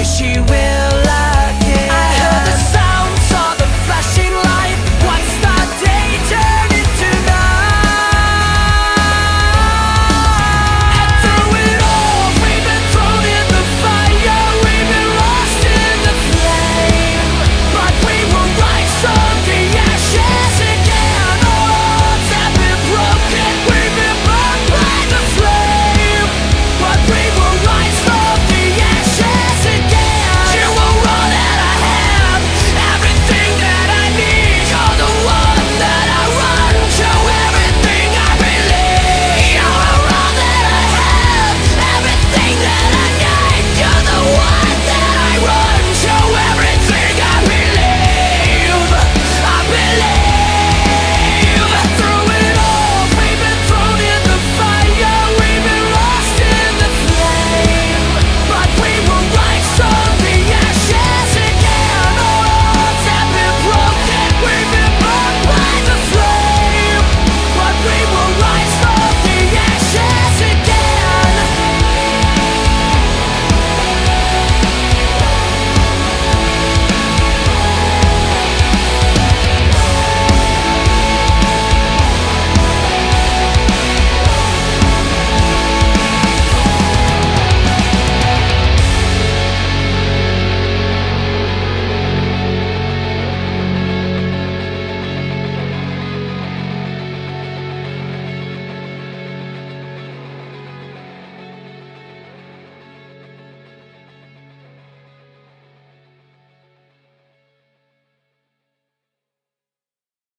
wish you would.